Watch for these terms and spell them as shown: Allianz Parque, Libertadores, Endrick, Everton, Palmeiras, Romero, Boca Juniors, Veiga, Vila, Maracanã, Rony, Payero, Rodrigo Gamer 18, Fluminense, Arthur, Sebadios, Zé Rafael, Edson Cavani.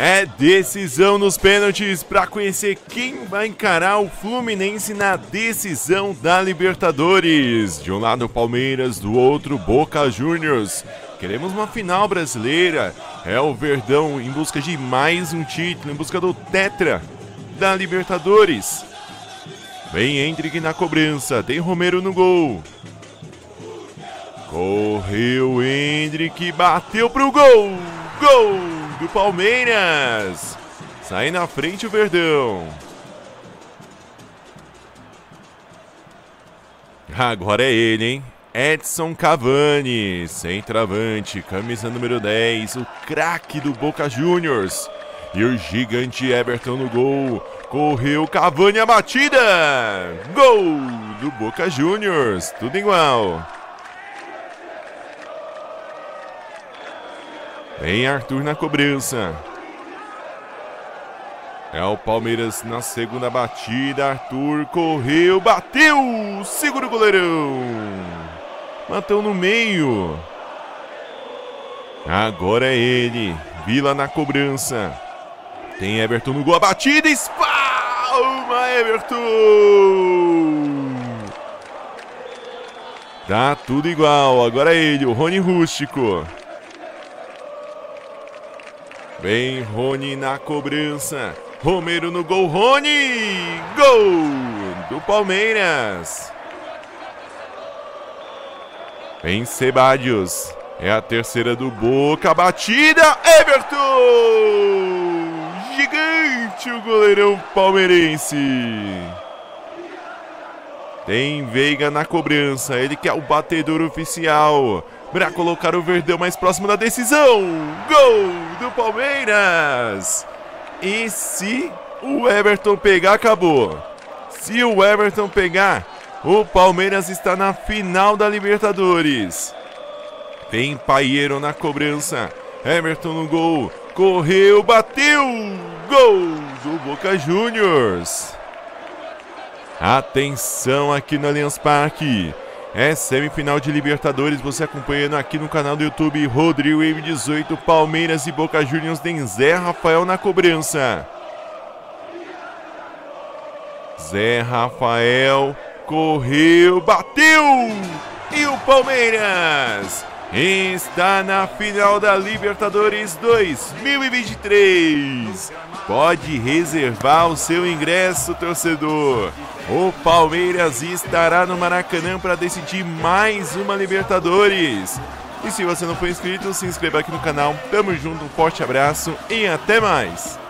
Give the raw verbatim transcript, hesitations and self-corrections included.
É decisão nos pênaltis para conhecer quem vai encarar o Fluminense na decisão da Libertadores. De um lado o Palmeiras, do outro Boca Juniors. Queremos uma final brasileira. É o Verdão em busca de mais um título, em busca do Tetra da Libertadores. Vem Endrick na cobrança, tem Romero no gol. Correu Endrick, bateu pro gol. Gol! Do Palmeiras, sai na frente o Verdão. Agora é ele, hein? Edson Cavani, centroavante, camisa número dez, o craque do Boca Juniors. E o gigante Everton no gol, correu Cavani, a batida, gol do Boca Juniors, tudo igual. Vem Arthur na cobrança. É o Palmeiras na segunda batida. Arthur correu, bateu, segura o goleirão. Matou no meio. Agora é ele. Vila na cobrança. Tem Everton no gol, a batida, espalma Everton. Tá tudo igual. Agora é ele, o Rony rústico. Vem Rony na cobrança, Romero no gol, Rony, gol do Palmeiras. Vem Sebadios, é a terceira do Boca, batida, Everton, gigante o goleirão palmeirense. Tem Veiga na cobrança, ele que é o batedor oficial para colocar o Verdão mais próximo da decisão. Gol do Palmeiras! E se o Everton pegar, acabou. Se o Everton pegar, o Palmeiras está na final da Libertadores. Vem Payero na cobrança. Everton no gol. Correu, bateu. Gol do Boca Juniors. Atenção aqui no Allianz Parque. É semifinal de Libertadores, você acompanhando aqui no canal do YouTube. Rodrigo Gamer dezoito, Palmeiras e Boca Juniors, tem Zé Rafael na cobrança. Zé Rafael correu, bateu e o Palmeiras está na final da Libertadores dois mil e vinte e três. Pode reservar o seu ingresso, torcedor. O Palmeiras estará no Maracanã para decidir mais uma Libertadores. E se você não for inscrito, se inscreva aqui no canal. Tamo junto, um forte abraço e até mais.